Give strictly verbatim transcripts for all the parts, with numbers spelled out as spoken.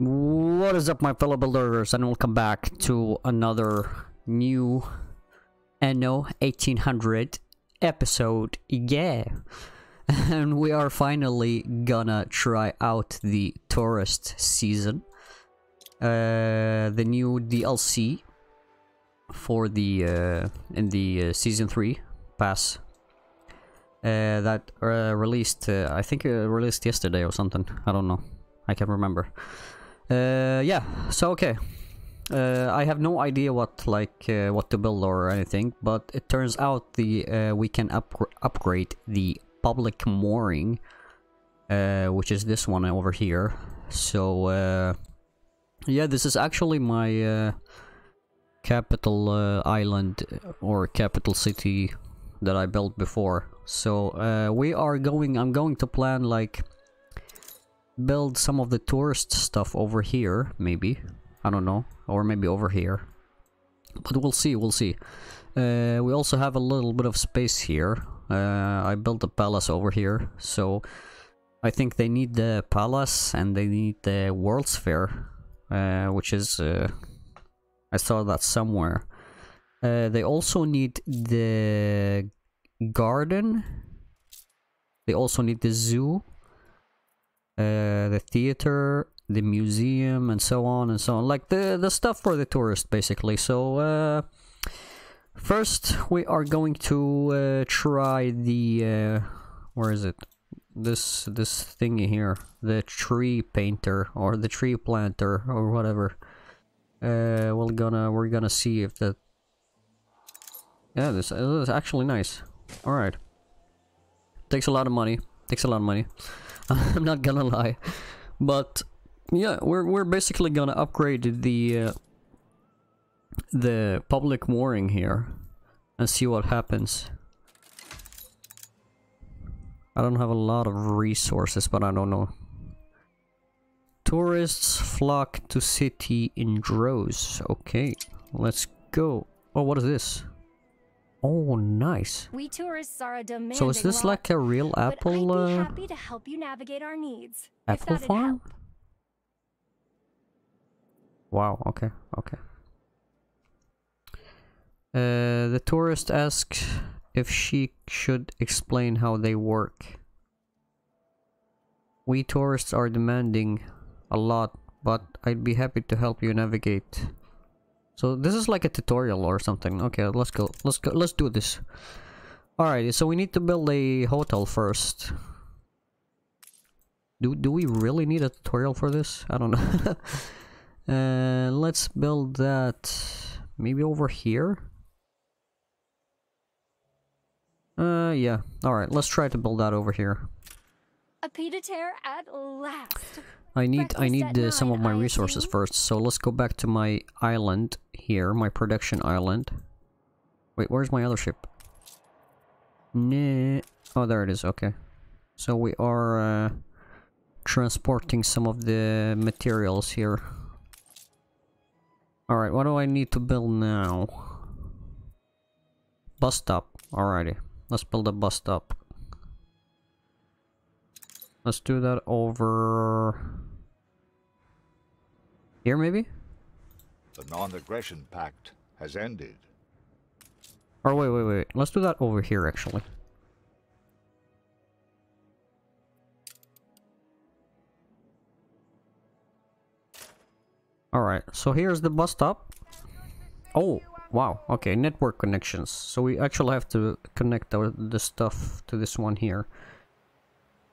What is up, my fellow builders, and welcome back to another new Anno eighteen hundred episode. Yeah, and we are finally gonna try out the tourist season, uh the new D L C for the uh in the uh, season three pass uh that uh, released uh, I think uh, released yesterday or something. I don't know, I can't remember. Uh yeah, so okay, uh I have no idea what like uh, what to build or anything, but it turns out the uh we can up upgrade the public mooring, uh which is this one over here. So uh yeah, this is actually my uh capital uh, island or capital city that I built before. So uh we are going I'm going to plan like build some of the tourist stuff over here, maybe, I don't know, or maybe over here, but we'll see, we'll see. Uh, we also have a little bit of space here. uh, I built a palace over here, so I think they need the palace and they need the World's Fair, uh, which is uh, I saw that somewhere. Uh, they also need the garden, they also need the zoo, Uh, the theater, the museum, and so on and so on, like the the stuff for the tourist basically. So uh, first we are going to uh, try the uh, where is it, this this thingy here, the tree painter or the tree planter or whatever. Uh, we're gonna we're gonna see if that, yeah, this, this is actually nice. All right, takes a lot of money, takes a lot of money. I'm not gonna lie, but yeah, we're we're basically gonna upgrade the uh, the public mooring here and see what happens. I don't have a lot of resources, but I don't know. Tourists flock to city in droves. Okay, let's go. Oh, what is this? Oh, nice. We tourists are a demanding lot. So is this like a real apple? I'd be uh, happy to help you navigate our needs. Apple farm? Help. Wow. Okay. Okay. Uh, the tourist asks if she should explain how they work. We tourists are demanding a lot, but I'd be happy to help you navigate. So this is like a tutorial or something. Okay, let's go. Let's go. Let's do this. Alright, so we need to build a hotel first. Do do we really need a tutorial for this? I don't know. uh, let's build that maybe over here. Uh, yeah. Alright, let's try to build that over here. A pied-a-terre at last. I need I need uh, some of my resources first, so let's go back to my island here, my production island. Wait, where's my other ship? Nah. Oh, there it is. Okay, so we are uh, transporting some of the materials here. All right, what do I need to build now? Bus stop. Alrighty, let's build a bus stop. Let's do that over here, maybe? The non-aggression pact has ended. Or wait, wait, wait. Let's do that over here, actually. Alright, so here's the bus stop. Oh, wow. Okay, network connections. So we actually have to connect our, the stuff to this one here.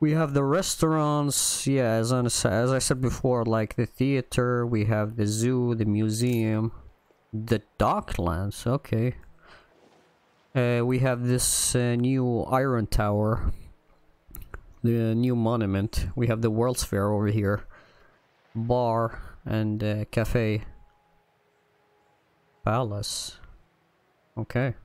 We have the restaurants, yeah, as, on, as I said before, like the theater, we have the zoo, the museum, the Docklands, okay. Uh, we have this uh, new iron tower, the new monument, we have the World's Fair over here, bar and uh, cafe, palace, okay.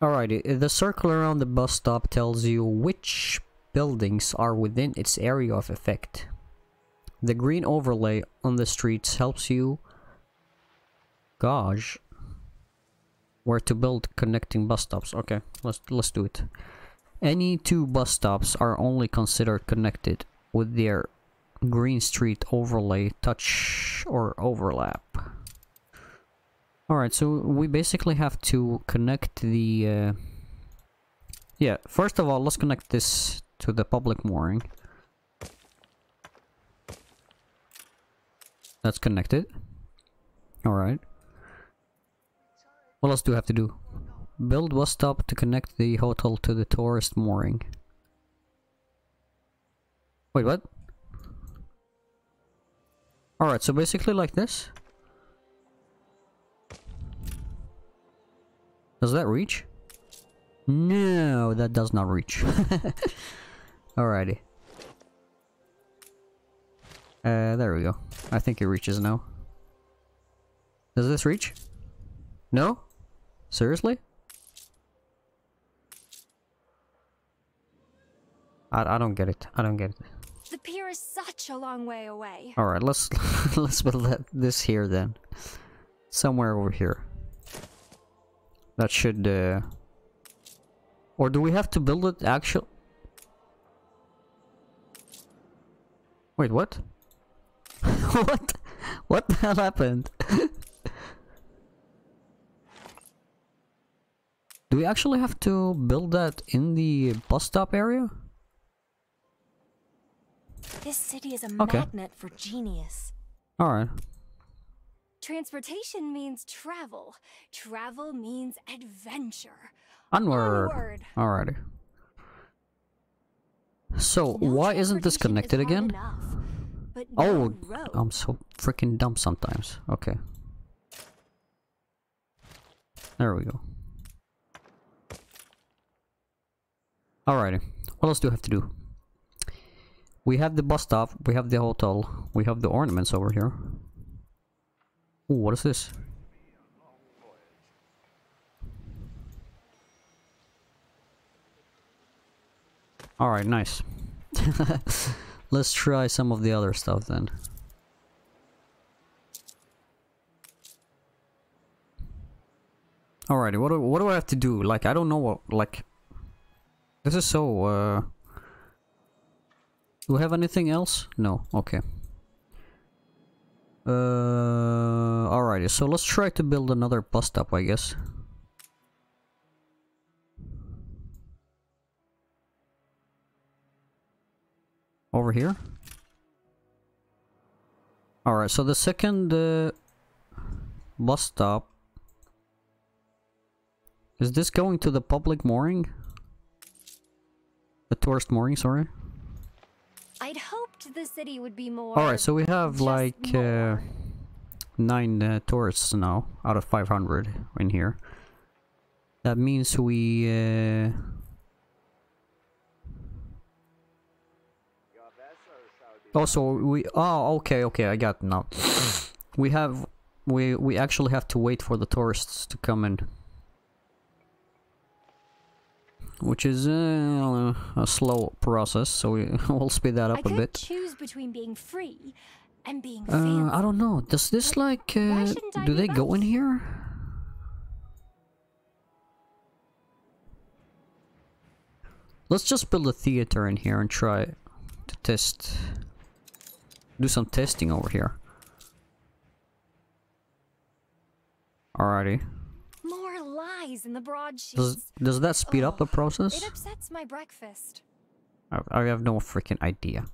Alrighty, the circle around the bus stop tells you which buildings are within its area of effect. The green overlay on the streets helps you gauge where to build connecting bus stops. Okay, let's let's do it. Any two bus stops are only considered connected with their Green Street overlay, touch or overlap. Alright, so we basically have to connect the... Uh, yeah, first of all, let's connect this to the public mooring. That's connected. Alright. What else do we have to do? Build bus stop to connect the hotel to the tourist mooring. Wait, what? Alright, so basically like this. Does that reach? No, that does not reach. Alrighty. Uh, there we go. I think it reaches now. Does this reach? No? Seriously? I, I don't get it. I don't get it. The pier is such a long way away. Alright, let's let's put this here then. Somewhere over here. That should... Uh... Or do we have to build it actual... Wait, what? What? What the hell happened? Do we actually have to build that in the bus stop area? This city is a okay. magnet for genius. Alright. Transportation means travel. Travel means adventure. Onward. Onward. Alrighty. So, no why isn't this connected is again? Enough, but no oh, road. I'm so freaking dumb sometimes. Okay. There we go. Alrighty. What else do we have to do? We have the bus stop, we have the hotel, we have the ornaments over here. Ooh, what is this? Alright, nice. Let's try some of the other stuff then. Alrighty, what do, what do I have to do? Like, I don't know what, like... This is so, uh... Do we have anything else? No, okay. Uh, alrighty, so let's try to build another bus stop, I guess. Over here? Alright, so the second uh, bus stop... Is this going to the public mooring? The tourist mooring, sorry. I'd hoped the city would be more... Alright, so we have like uh, nine uh, tourists now out of five hundred in here. That means we... Uh, oh, so we... Oh, okay, okay, I got it now. We have... We, we actually have to wait for the tourists to come in. Which is uh, a slow process, so we, we'll speed that up I a bit. Choose between being free and being uh, I don't know. Does this but like uh, do they both? Go in here? Let's just build a theater in here and try to test. Do some testing over here. Alrighty. In the broadsheets. Does, does that speed oh, up the process? It upsets my breakfast. I, I have no freaking idea.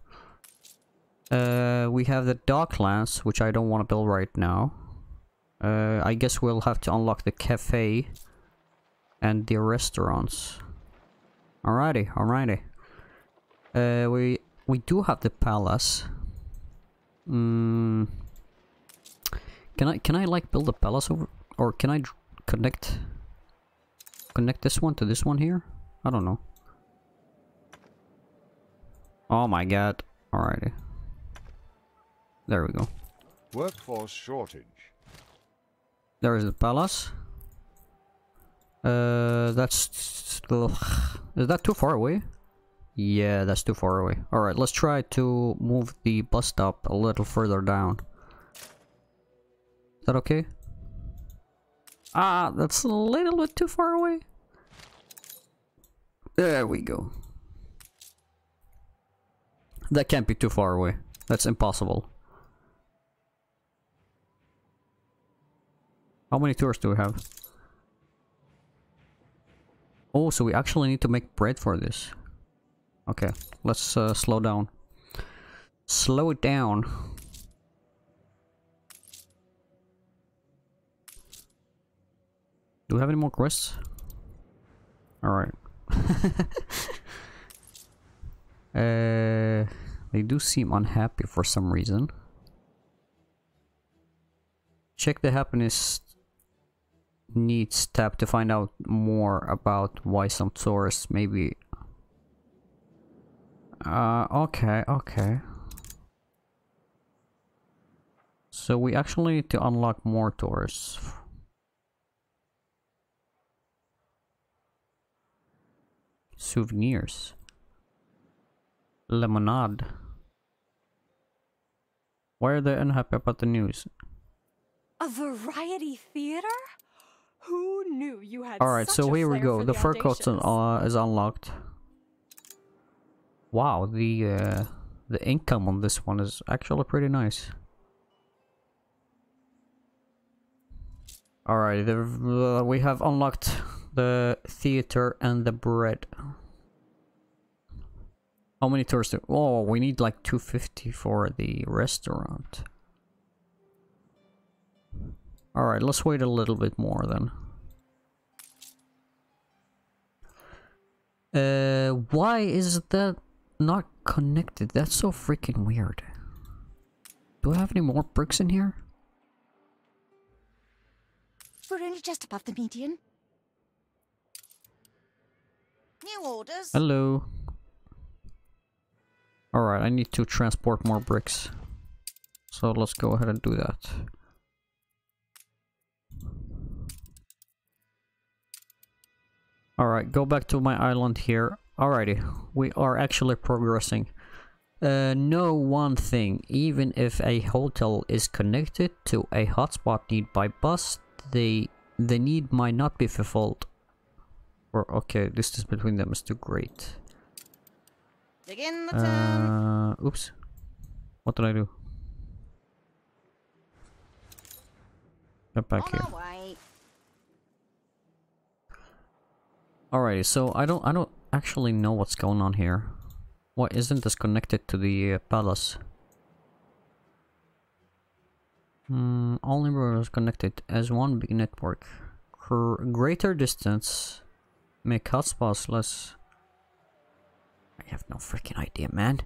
Uh, we have the Docklands, which I don't want to build right now. Uh, I guess we'll have to unlock the cafe and the restaurants. Alrighty, alrighty. Uh, we we do have the palace. Mm. Can I can I like build a palace over, or can I connect? Connect this one to this one here? I don't know. Oh my god. Alrighty. There we go. Workforce shortage. There is the palace. Uh, that's... Ugh. Is that too far away? Yeah, that's too far away. Alright, let's try to move the bus stop a little further down. Is that okay? Ah, that's a little bit too far away. There we go. That can't be too far away. That's impossible. How many tours do we have? Oh, so we actually need to make bread for this. Okay, let's uh, slow down. Slow it down. Do we have any more quests? Alright. uh, they do seem unhappy for some reason. Check the happiness needs tab to find out more about why some tourists may be... Uh, okay, okay. So we actually need to unlock more tourists. Souvenirs. Lemonade. Why are they unhappy about the news? A variety theater? Who knew you had? All right, such so a here we go. The, the fur coat uh, is unlocked. Wow, the uh, the income on this one is actually pretty nice. All right, the, uh, we have unlocked the theater and the bread. How many tours do? Oh, we need like two fifty for the restaurant. Alright, let's wait a little bit more then. Uh, why is that not connected? That's so freaking weird. Do I have any more bricks in here? We're only just above the median. New orders. Hello. Alright, I need to transport more bricks. So let's go ahead and do that. Alright, go back to my island here. Alrighty, we are actually progressing. Uh, know one thing, even if a hotel is connected to a hotspot need by bus, they, the need might not be fulfilled. Or, okay, distance between them is too great. Begin the turn. Uh, oops. What did I do? Get back here. Alrighty, so I don't I don't actually know what's going on here. Why isn't this connected to the uh, palace? Mm, all neighborhoods connected as one big network. For greater distance, make hotspots less. I have no freaking idea, man.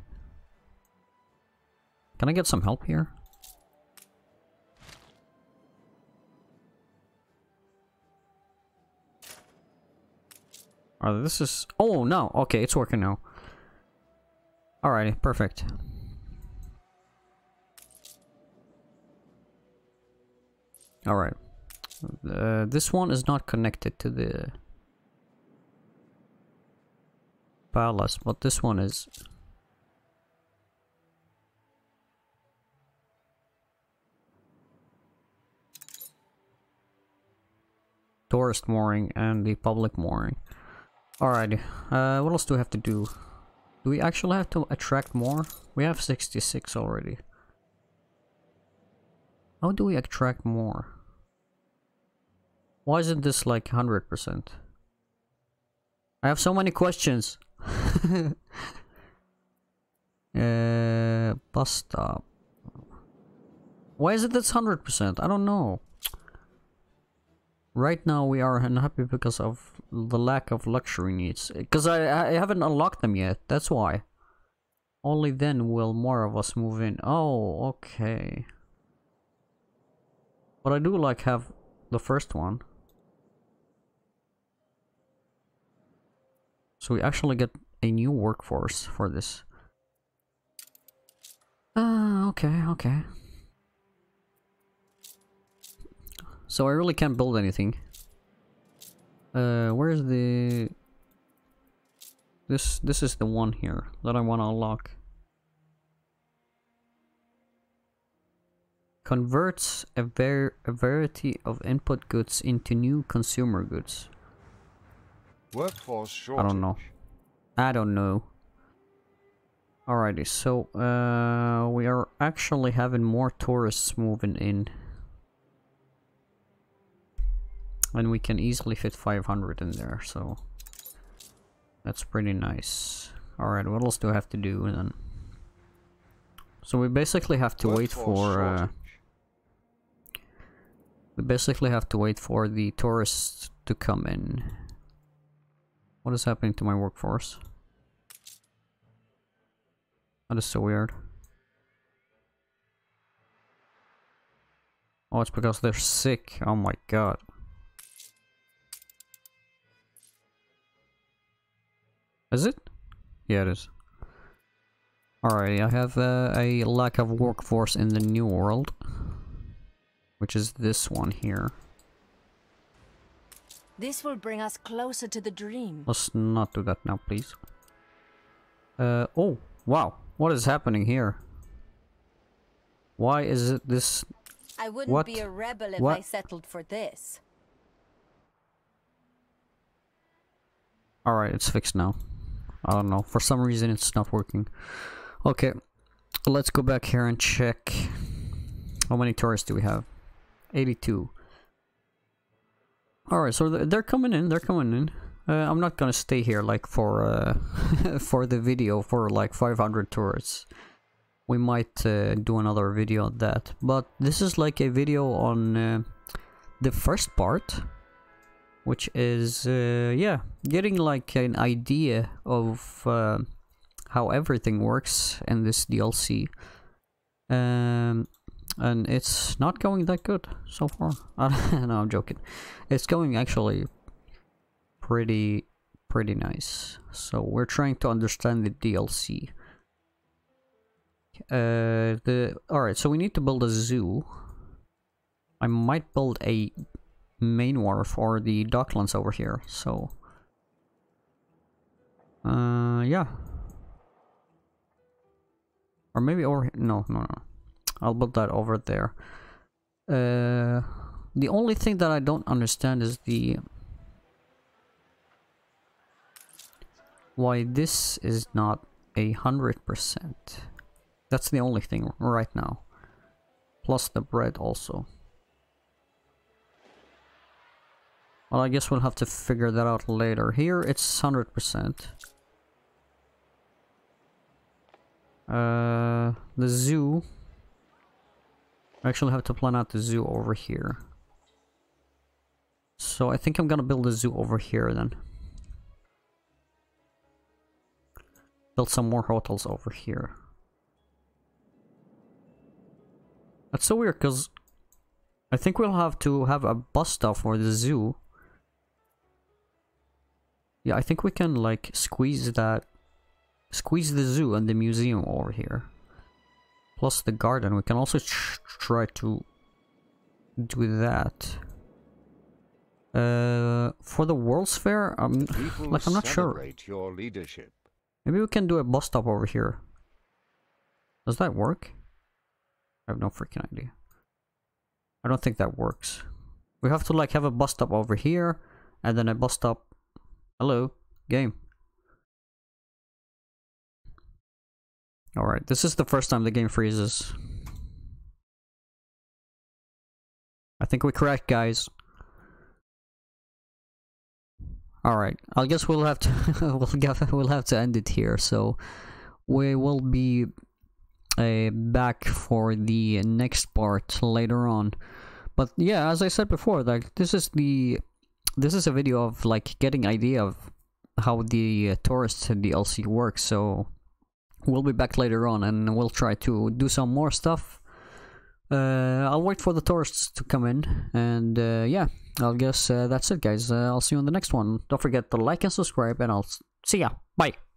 Can I get some help here? Oh, this is... Oh, no. Okay, it's working now. Alrighty, perfect. Alright. Uh, this one is not connected to the... palace, but this one is... tourist mooring and the public mooring. Alrighty, uh, what else do we have to do? Do we actually have to attract more? We have sixty-six already. How do we attract more? Why isn't this like one hundred percent? I have so many questions. uh, bus stop. Why is it that's one hundred percent? I don't know. Right now we are unhappy because of the lack of luxury needs. Because I, I haven't unlocked them yet, that's why. Only then will more of us move in. Oh, okay. But I do like have the first one. So we actually get a new workforce for this. Ah, uh, okay, okay. So I really can't build anything. Uh, where's the... This, this is the one here that I want to unlock. Converts a, var a variety of input goods into new consumer goods. Workforce shortage. I don't know. I don't know. Alrighty, so uh, we are actually having more tourists moving in. And we can easily fit five hundred in there, so that's pretty nice. Alright, what else do I have to do then? So we basically have to wait for... Uh, we basically have to wait for the tourists to come in. What is happening to my workforce? That is so weird. Oh, it's because they're sick. Oh my god. Is it? Yeah, it is. Alrighty, I have uh, a lack of workforce in the New World, which is this one here. This will bring us closer to the dream. Let's not do that now, please. Uh, oh, wow. What is happening here? Why is it this? I wouldn't what? be a rebel if what? I settled for this. Alright, it's fixed now. I don't know. For some reason, it's not working. Okay. Let's go back here and check. How many tourists do we have? eighty-two. Alright, so they're coming in. They're coming in. Uh, I'm not gonna stay here like for uh, for the video for like five hundred tourists. We might uh, do another video on that, but this is like a video on uh, the first part, which is uh, yeah, getting like an idea of uh, how everything works in this D L C, um, and it's not going that good so far. No, I'm joking. It's going actually pretty pretty nice. So we're trying to understand the D L C. Uh, the alright, so we need to build a zoo. I might build a main wharf or the Docklands over here, so uh, yeah. Or maybe over no, no, no. I'll build that over there. Uh, the only thing that I don't understand is the why this is not a hundred percent. That's the only thing right now. Plus the bread also. Well, I guess we'll have to figure that out later. Here it's one hundred percent. Uh, the zoo. I actually have to plan out the zoo over here. So I think I'm gonna build a zoo over here then. Build some more hotels over here. That's so weird, because I think we'll have to have a bus stop for the zoo. Yeah, I think we can, like, squeeze that... Squeeze the zoo and the museum over here. Plus the garden. We can also try to do that. Uh, for the World's Fair, I'm, like, I'm not sure. Your leadership. Maybe we can do a bus stop over here. Does that work? I have no freaking idea. I don't think that works. We have to like have a bus stop over here and then a bus stop. Hello, game. Alright, this is the first time the game freezes. I think we cracked, guys. Alright, I guess we'll have to we'll, we'll have to end it here, so we will be Uh, back for the next part later on. But yeah, as I said before, like this is the this is a video of like getting idea of how the uh, tourist D L C works, so we'll be back later on and we'll try to do some more stuff. uh, I'll wait for the tourists to come in, and uh, yeah, I guess uh, that's it, guys. uh, I'll see you on the next one. Don't forget to like and subscribe, and I'll see ya. Bye.